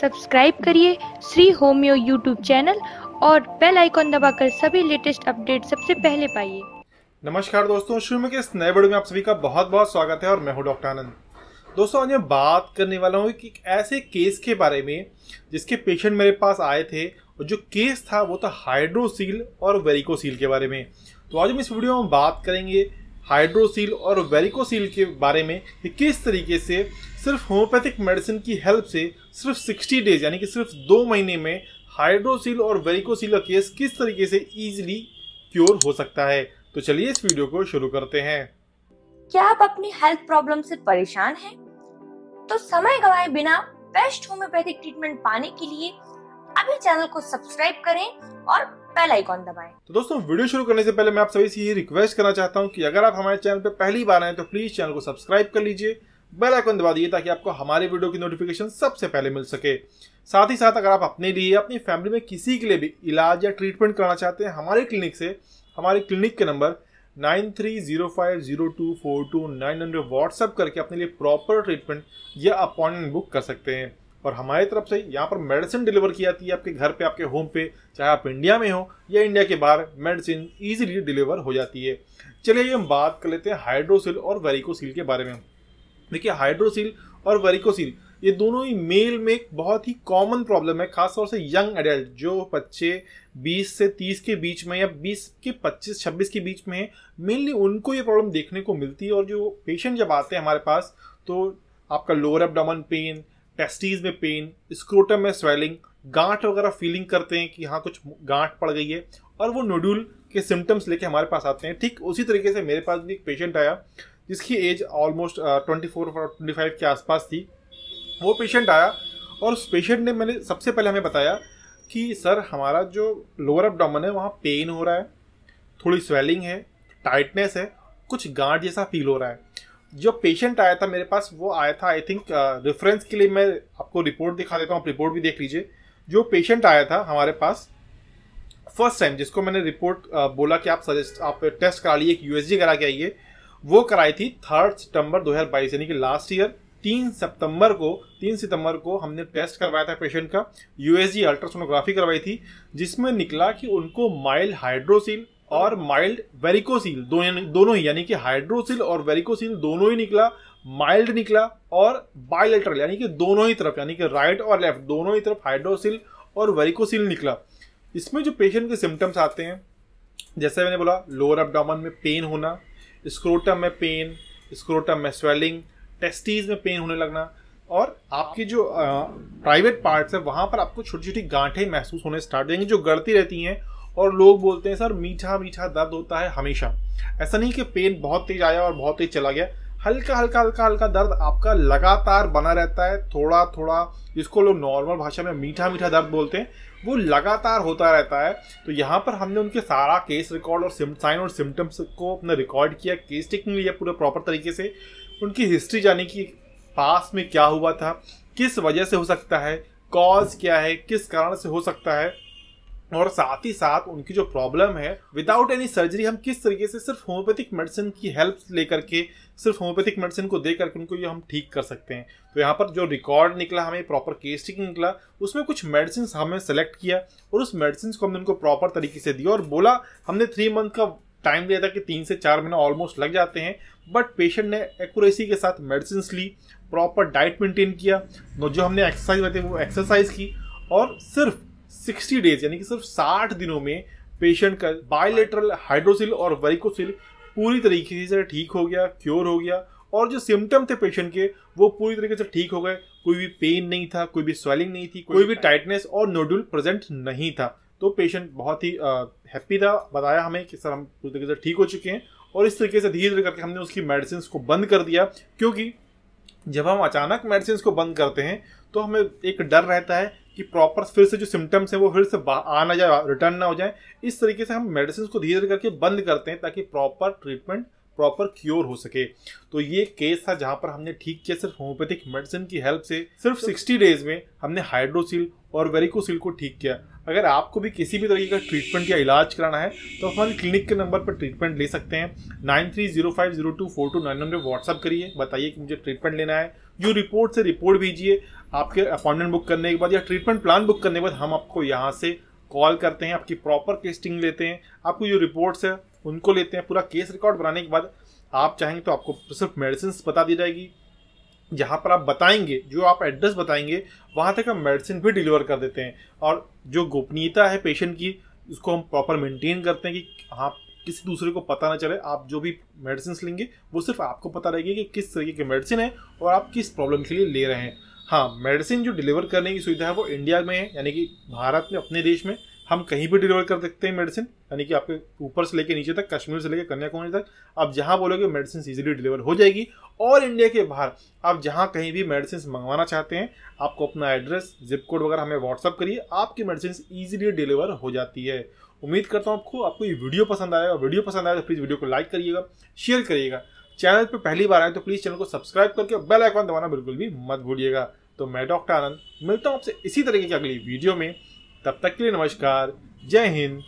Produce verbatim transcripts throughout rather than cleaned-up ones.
Subscribe करिए Shri homeo YouTube channel और bell icon दबाकर सभी लेटेस्ट अपडेट सबसे पहले पाइए। नमस्कार दोस्तों, शुरू के इस नए वीडियो में आप सभी का बहुत बहुत स्वागत है और मैं हूं डॉक्टर आनंद। दोस्तों आज मैं बात करने वाला हूं कि ऐसे केस के बारे में जिसके पेशेंट मेरे पास आए थे और जो केस था वो था हाइड्रोसील और वेरीकोसील के बारे में। तो आज हम इस वीडियो में बात करेंगे हाइड्रोसील और वेरीकोसील के बारे में कि किस तरीके से सिर्फ होम्योपैथिक मेडिसिन की हेल्प से सिर्फ साठ डेज यानी कि सिर्फ दो महीने में हाइड्रोसील और वेरीकोसील का केस किस तरीके से इजीली क्योर हो सकता है। तो चलिए इस वीडियो को शुरू करते हैं। क्या आप अपनी हेल्थ प्रॉब्लम से परेशान हैं? तो समय गवाए बिना बेस्ट होम्योपैथिक ट्रीटमेंट पाने के लिए अभी चैनल को सब्सक्राइब करें और बेल आइकॉन दबाएं। तो दोस्तों वीडियो शुरू करने से पहले मैं आप सभी से ये रिक्वेस्ट करना चाहता हूँ कि अगर आप हमारे चैनल पर पहली बार आए तो प्लीज चैनल को सब्सक्राइब कर लीजिए, बेल आइकन दबा दिए ताकि आपको हमारे वीडियो की नोटिफिकेशन सबसे पहले मिल सके। साथ ही साथ अगर आप अपने लिए अपनी फैमिली में किसी के लिए भी इलाज या ट्रीटमेंट कराना चाहते हैं हमारे क्लिनिक से, हमारे क्लिनिक के number nine three zero five zero two four two nine hundred WhatsApp करके अपने लिए प्रॉपर ट्रीटमेंट या अपॉइंटमेंट बुक कर सकते हैं। और हमारी तरफ से यहाँ पर मेडिसिन डिलीवर की जाती है आपके घर पे, आपके होम पे, चाहे आप इंडिया में हो या इंडिया के बाहर, मेडिसिन इजीली डिलीवर हो जाती है। चलिए हम बात कर लेते हैं हाइड्रोसील और वेरीकोसील के बारे में। देखिए हाइड्रोसील और वेरीकोसील ये दोनों ही मेल में एक बहुत ही कॉमन प्रॉब्लम है, खासतौर से यंग एडल्ट जो बच्चे बीस से तीस के बीच में या बीस के पच्चीस छब्बीस के बीच में है, मेनली उनको ये प्रॉब्लम देखने को मिलती है। और जो पेशेंट जब आते हैं हमारे पास तो आपका लोअर एब्डोमेन पेन, टेस्टीज में पेन, स्क्रोटम में स्वेलिंग, गांठ वगैरह फीलिंग करते हैं कि हाँ कुछ गांठ पड़ गई है और वो नोड्यूल के सिम्टम्स लेके हमारे पास आते हैं। ठीक उसी तरीके से मेरे पास भी एक पेशेंट आया जिसकी एज ऑलमोस्ट चौबीस और पच्चीस के आसपास थी। वो पेशेंट आया और उस पेशेंट ने मैंने सबसे पहले हमें बताया कि सर हमारा जो लोअर एब्डोमेन है वहाँ पेन हो रहा है, थोड़ी स्वेलिंग है, टाइटनेस है, कुछ गांठ जैसा फील हो रहा है। जो पेशेंट आया था मेरे पास वो आया था आई थिंक रेफरेंस के लिए, मैं आपको रिपोर्ट दिखा देता हूँ, आप रिपोर्ट भी देख लीजिए। जो पेशेंट आया था हमारे पास फर्स्ट टाइम जिसको मैंने रिपोर्ट uh, बोला कि आप सजेस्ट आप टेस्ट करा लिए, एक यूएसजी करा के आइए, वो कराई थी थर्ड सितंबर दो हज़ार बाईस यानी कि लास्ट ईयर तीन सितंबर को हमने टेस्ट करवाया था पेशेंट का, यूएसजी अल्ट्रासोनोग्राफी करवाई थी जिसमें निकला कि उनको माइल्ड हाइड्रोसील और माइल्ड वेरीकोसील दोनों ही यानी कि हाइड्रोसील और वेरीकोसील दोनों ही निकला, माइल्ड निकला और बायलैटरल यानी कि दोनों ही तरफ यानी कि राइट और लेफ्ट दोनों ही तरफ हाइड्रोसील और वेरीकोसील निकला। इसमें जो पेशेंट के सिम्टम्स आते हैं जैसे मैंने बोला लोअर एब्डोमेन में पेन होना, स्क्रोटम में पेन, स्क्रोटम में स्वेलिंग, टेस्टीज में पेन होने लगना और आपके जो प्राइवेट पार्ट्स है वहाँ पर आपको छोटी छोटी गांठें महसूस होने स्टार्ट हो जाएंगी जो गढ़ती रहती हैं। और लोग बोलते हैं सर मीठा मीठा दर्द होता है हमेशा, ऐसा नहीं कि पेन बहुत तेज आया और बहुत तेज चला गया, हल्का हल्का हल्का हल्का दर्द आपका लगातार बना रहता है, थोड़ा थोड़ा, जिसको लोग नॉर्मल भाषा में मीठा मीठा दर्द बोलते हैं, वो लगातार होता रहता है। तो यहाँ पर हमने उनके सारा केस रिकॉर्ड और साइन और सिम्टम्स को अपने रिकॉर्ड किया, केस टेकिंग लिया पूरा प्रॉपर तरीके से, उनकी हिस्ट्री जाने की पास में क्या हुआ था, किस वजह से हो सकता है, कॉज क्या है, किस कारण से हो सकता है और साथ ही साथ उनकी जो प्रॉब्लम है विदाउट एनी सर्जरी हम किस तरीके से सिर्फ होम्योपैथिक मेडिसिन की हेल्प लेकर के, सिर्फ होम्योपैथिक मेडिसिन को दे करके उनको ये हम ठीक कर सकते हैं। तो यहाँ पर जो रिकॉर्ड निकला हमें, प्रॉपर केस टेकिंग निकला, उसमें कुछ मेडिसिन हमने सेलेक्ट किया और उस मेडिसिन को हमने उनको प्रॉपर तरीके से दिया और बोला हमने थ्री मंथ का टाइम दिया था कि तीन से चार महीना ऑलमोस्ट लग जाते हैं, बट पेशेंट ने एक्यूरेसी के साथ मेडिसिन ली, प्रॉपर डाइट मेंटेन किया, जो हमने एक्सरसाइज बताई वो एक्सरसाइज की और सिर्फ साठ डेज यानी कि सिर्फ साठ दिनों में पेशेंट का बायलैटरल हाइड्रोसील और वेरीकोसील पूरी तरीके से ठीक हो गया, क्योर हो गया और जो सिम्टम थे पेशेंट के वो पूरी तरीके से ठीक हो गए। कोई भी पेन नहीं था, कोई भी स्वेलिंग नहीं थी, कोई भी टाइटनेस और नोड्यूल प्रेजेंट नहीं था। तो पेशेंट बहुत ही हैप्पी था, बताया हमें कि सर हम पूरी तरीके से ठीक हो चुके हैं। और इस तरीके से धीरे धीरे करके हमने उसकी मेडिसिन को बंद कर दिया, क्योंकि जब हम अचानक मेडिसिन को बंद करते हैं तो हमें एक डर रहता है कि प्रॉपर फिर से जो सिम्टम्स हैं वो फिर से आ ना जाए, रिटर्न ना हो जाए। इस तरीके से हम मेडिसिन को धीरे धीरे करके बंद करते हैं ताकि प्रॉपर ट्रीटमेंट, प्रॉपर क्योर हो सके। तो ये केस था जहाँ पर हमने ठीक किया सिर्फ होम्योपैथिक मेडिसिन की हेल्प से, सिर्फ साठ डेज में हमने हाइड्रोसील और वेरीकोसील को ठीक किया। अगर आपको भी किसी भी तरीके का ट्रीटमेंट या इलाज कराना है तो हमारे क्लिनिक के नंबर पर ट्रीटमेंट ले सकते हैं, nine three zero five zero two four two nine hundred WhatsApp करिए, बताइए कि मुझे ट्रीटमेंट लेना है, जो रिपोर्ट से रिपोर्ट भेजिए। आपके अपॉइंटमेंट बुक करने के बाद या ट्रीटमेंट प्लान बुक करने के बाद हम आपको यहाँ से कॉल करते हैं, आपकी प्रॉपर टेस्टिंग लेते हैं, आपको जो रिपोर्ट्स है उनको लेते हैं, पूरा केस रिकॉर्ड बनाने के बाद आप चाहेंगे तो आपको सिर्फ मेडिसिन बता दी जाएगी, जहाँ पर आप बताएंगे जो आप एड्रेस बताएंगे वहाँ तक हम मेडिसिन भी डिलीवर कर देते हैं। और जो गोपनीयता है पेशेंट की उसको हम प्रॉपर मेंटेन करते हैं कि हाँ किसी दूसरे को पता ना चले, आप जो भी मेडिसिन लेंगे वो सिर्फ आपको पता रहेगी कि किस तरीके की मेडिसिन है और आप किस प्रॉब्लम के लिए ले रहे हैं। हाँ, मेडिसिन जो डिलीवर करने की सुविधा है वो इंडिया में है, यानी कि भारत में, अपने देश में हम कहीं भी डिलीवर कर सकते हैं मेडिसिन, यानी कि आपके ऊपर से लेके नीचे तक, कश्मीर से लेके कन्याकुमारी तक, आप जहाँ बोलोगे मेडिसिन इजीली डिलीवर हो जाएगी। और इंडिया के बाहर आप जहाँ कहीं भी मेडिसिन मंगवाना चाहते हैं, आपको अपना एड्रेस, जिप कोड वगैरह हमें व्हाट्सअप करिए, आपकी मेडिसिन इजीली डिलीवर हो जाती है। उम्मीद करता हूँ आपको आपको ये वीडियो पसंद आएगा। वीडियो पसंद आएगा तो प्लीज़ वीडियो को लाइक करिएगा, शेयर करिएगा। चैनल पर पहली बार आए तो प्लीज़ चैनल को सब्सक्राइब करके बेल आइकॉन दबाना बिल्कुल भी मत भूलिएगा। तो मैं डॉक्टर आनंद मिलता हूँ आपसे इसी तरीके की अगली वीडियो में, तब तक के लिए नमस्कार, जय हिंद,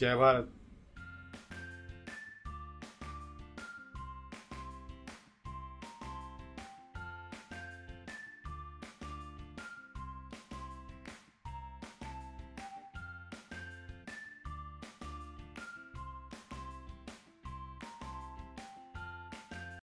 जय भारत।